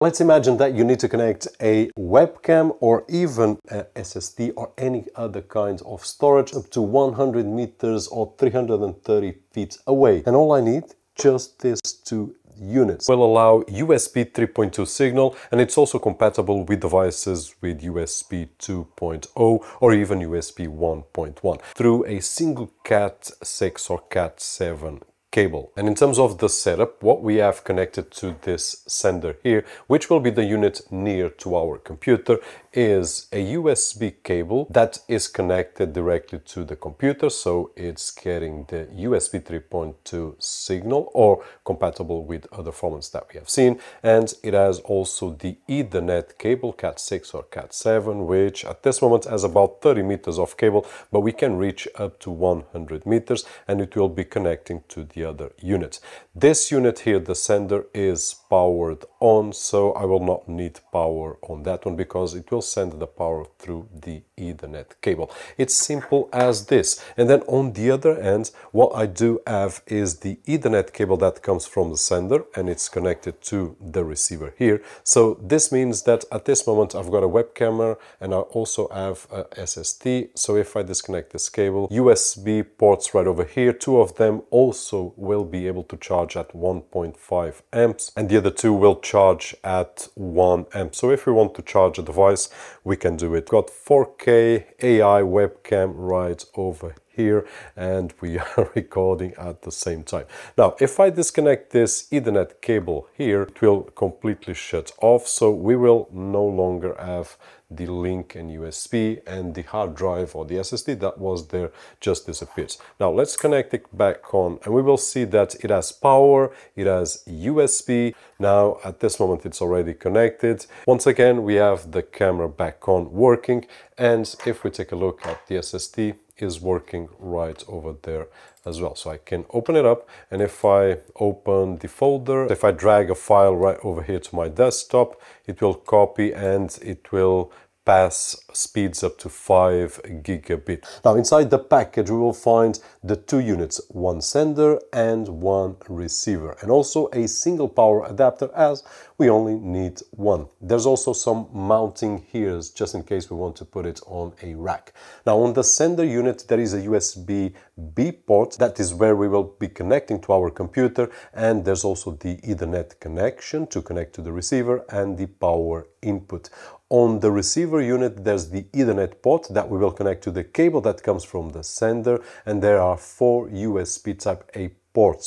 Let's imagine that you need to connect a webcam or even a SSD or any other kind of storage up to 100 meters or 330 feet away. And all I need, just these two units. Will allow USB 3.2 signal, and it's also compatible with devices with USB 2.0 or even USB 1.1 through a single Cat6 or Cat7 cable. And in terms of the setup, what we have connected to this sender here, which will be the unit near to our computer, is a USB cable that is connected directly to the computer, so it's getting the USB 3.2 signal or compatible with other formats that we have seen. And it has also the Ethernet cable, Cat6 or Cat7, which at this moment has about 30 meters of cable, but we can reach up to 100 meters, and it will be connecting to the other unit. This unit here, the sender, is powered on, so I will not need power on that one because it will send the power through the Ethernet cable. It's simple as this. And then on the other end, what I do have is the Ethernet cable that comes from the sender, and it's connected to the receiver here. So this means that at this moment I've got a webcam and I also have a SSD. So if I disconnect this cable, USB ports right over here, two of them also will be able to charge at 1.5 amps and the other two will charge at 1 amp. So if we want to charge a device, we can do it. Got 4K AI webcam right over here, and we are recording at the same time. Now, if I disconnect this Ethernet cable here, it will completely shut off, so we will no longer have the link and USB, and the hard drive or the SSD that was there just disappears. Now let's connect it back on and we will see that it has power, it has USB. Now at this moment it's already connected. Once again we have the camera back on working, and if we take a look at the SSD, is working right over there as well. So I can open it up, and if I open the folder, if I drag a file right over here to my desktop, it will copy and it will pass speeds up to 5 gigabit. Now inside the package we will find the two units, one sender and one receiver, and also a single power adapter as we only need one. There's also some mounting here just in case we want to put it on a rack. Now on the sender unit there is a USB-B port, that is where we will be connecting to our computer, and there's also the Ethernet connection to connect to the receiver and the power input. On the receiver unit there's the Ethernet port that we will connect to the cable that comes from the sender, and there are 4 USB Type-A ports.